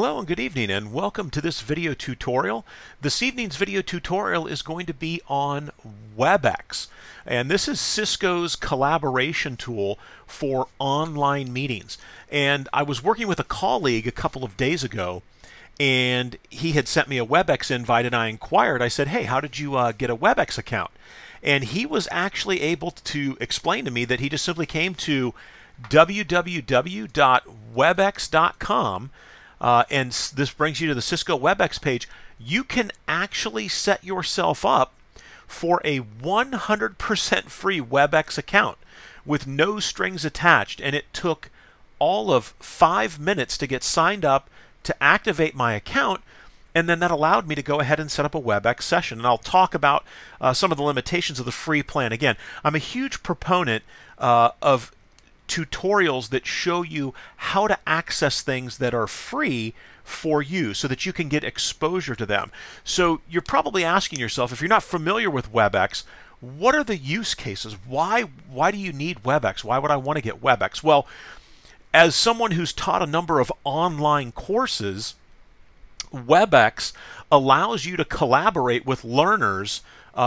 Hello and good evening and welcome to this video tutorial. This evening's video tutorial is going to be on WebEx, and this is Cisco's collaboration tool for online meetings. And I was working with a colleague a couple of days ago, and he had sent me a WebEx invite, and I inquired. I said, hey, how did you get a WebEx account? And he was actually able to explain to me that he just simply came to www.webex.com. And this brings you to the Cisco WebEx page. You can actually set yourself up for a 100% free WebEx account with no strings attached. And it took all of 5 minutes to get signed up, to activate my account, and then that allowed me to go ahead and set up a WebEx session. And I'll talk about some of the limitations of the free plan. Again, I'm a huge proponent of tutorials that show you how to access things that are free for you so that you can get exposure to them. So you're probably asking yourself, if you're not familiar with WebEx, what are the use cases? Why do you need WebEx? Why would I want to get WebEx? Well, as someone who's taught a number of online courses, WebEx allows you to collaborate with learners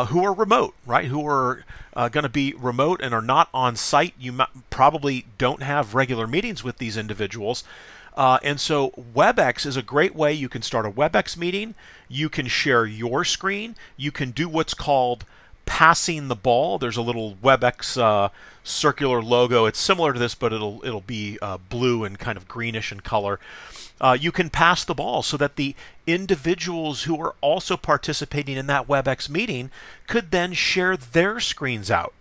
who are remote, right? Who are going to be remote and are not on site. You probably don't have regular meetings with these individuals. And so WebEx is a great way. You can start a WebEx meeting. You can share your screen. You can do what's called passing the ball. There's a little WebEx circular logo. It's similar to this, but it'll be blue and kind of greenish in color. You can pass the ball so that the individuals who are also participating in that WebEx meeting could then share their screens out.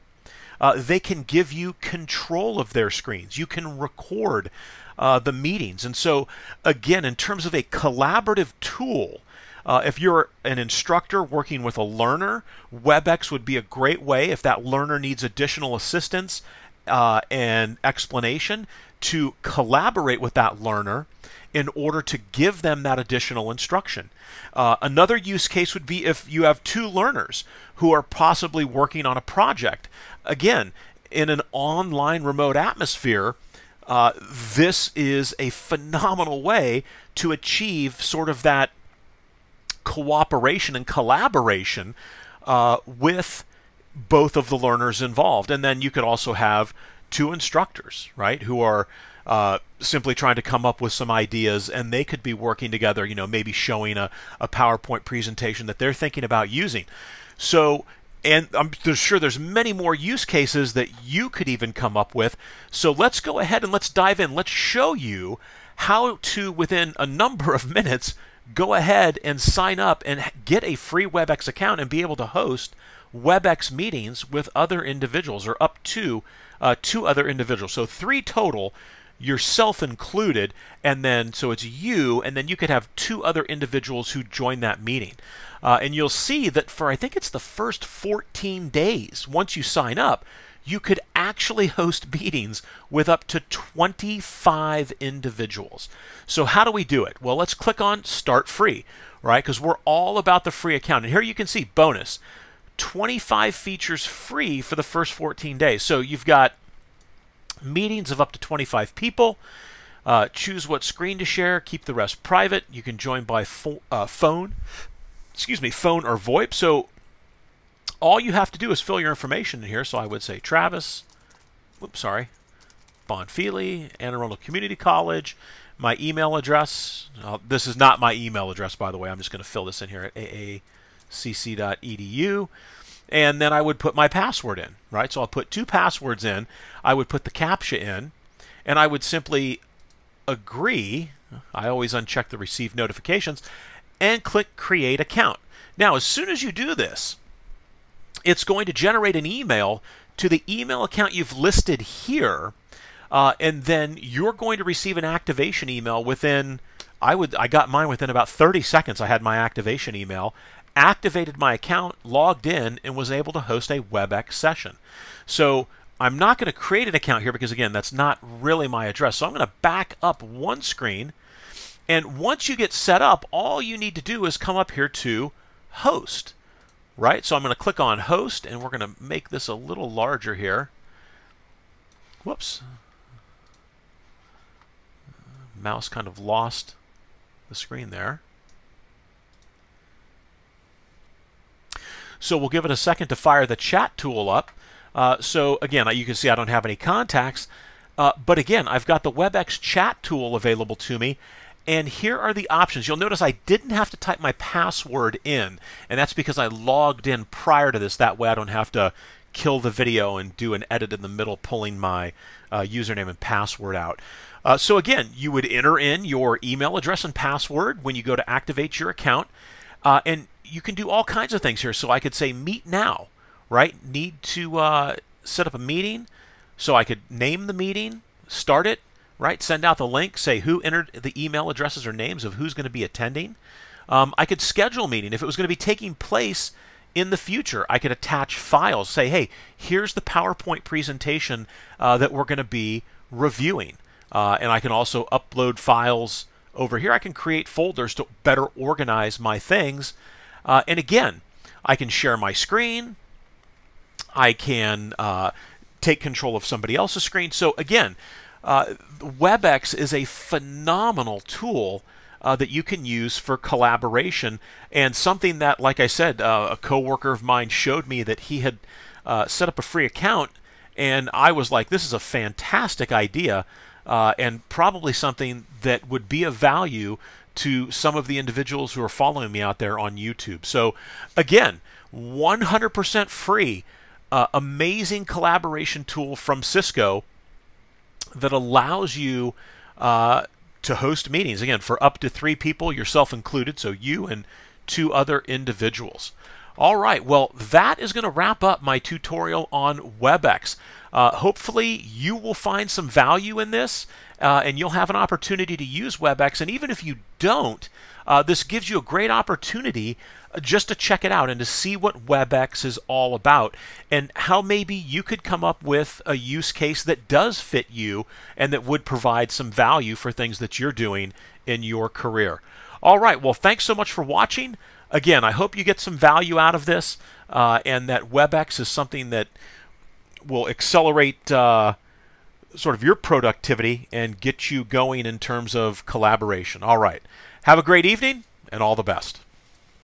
They can give you control of their screens. You can record the meetings. And so, again, in terms of a collaborative tool, if you're an instructor working with a learner, WebEx would be a great way, if that learner needs additional assistance and explanation, to collaborate with that learner in order to give them that additional instruction. Another use case would be if you have two learners who are possibly working on a project. Again, in an online remote atmosphere, this is a phenomenal way to achieve sort of that cooperation and collaboration with both of the learners involved. And then you could also have two instructors, right, who are simply trying to come up with some ideas, and they could be working together, you know, maybe showing a PowerPoint presentation that they're thinking about using. So, and I'm sure there's many more use cases that you could even come up with. So let's go ahead and let's dive in. Let's show you how to, within a number of minutes, go ahead and sign up and get a free WebEx account and be able to host WebEx meetings with other individuals, or up to two other individuals. So 3 total, yourself included, and then so it's you, and then you could have 2 other individuals who join that meeting. And you'll see that for, I think it's the first 14 days, once you sign up, you could actually host meetings with up to 25 individuals. So how do we do it? Well, let's click on Start Free, right? Because we're all about the free account. And here you can see, bonus, 25 features free for the first 14 days. So you've got meetings of up to 25 people. Choose what screen to share. Keep the rest private. You can join by phone or VoIP. So all you have to do is fill your information in here. So I would say Travis, oops, sorry, Bonfili, Anne Arundel Community College, my email address. This is not my email address, by the way. I'm just going to fill this in here at aacc.edu. And then I would put my password in, right? So I'll put 2 passwords in. I would put the CAPTCHA in, and I would simply agree. I always uncheck the receive notifications and click Create Account. Now, as soon as you do this, it's going to generate an email to the email account you've listed here, and then you're going to receive an activation email within, I got mine within about 30 seconds. I had my activation email, activated my account, logged in, and was able to host a WebEx session. So I'm not going to create an account here because, again, that's not really my address. So I'm going to back up 1 screen, and once you get set up, all you need to do is come up here to Host. Right, so I'm going to click on Host, and we're going to make this a little larger here. Whoops. Mouse kind of lost the screen there. So we'll give it a second to fire the chat tool up. So again, you can see I don't have any contacts. But again, I've got the WebEx chat tool available to me. And here are the options. You'll notice I didn't have to type my password in. And that's because I logged in prior to this. That way I don't have to kill the video and do an edit in the middle pulling my username and password out. So again, you would enter in your email address and password when you go to activate your account. And you can do all kinds of things here. So I could say meet now, right? Need to set up a meeting. So I could name the meeting, start it, right? Send out the link, say who entered the email addresses or names of who's going to be attending. I could schedule a meeting. If it was going to be taking place in the future, I could attach files, say, hey, here's the PowerPoint presentation that we're going to be reviewing. And I can also upload files over here. I can create folders to better organize my things. And again, I can share my screen. I can take control of somebody else's screen. So again, WebEx is a phenomenal tool that you can use for collaboration, and something that, like I said, a coworker of mine showed me that he had set up a free account, and I was like, this is a fantastic idea and probably something that would be of value to some of the individuals who are following me out there on YouTube. So again, 100% free, amazing collaboration tool from Cisco that allows you to host meetings, again, for up to 3 people, yourself included, so you and 2 other individuals. All right, well, that is going to wrap up my tutorial on WebEx. Hopefully, you will find some value in this, and you'll have an opportunity to use WebEx. And even if you don't, this gives you a great opportunity just to check it out and to see what WebEx is all about and how maybe you could come up with a use case that does fit you and that would provide some value for things that you're doing in your career. All right, well, thanks so much for watching. Again, I hope you get some value out of this and that WebEx is something that will accelerate sort of your productivity and get you going in terms of collaboration. All right. Have a great evening and all the best.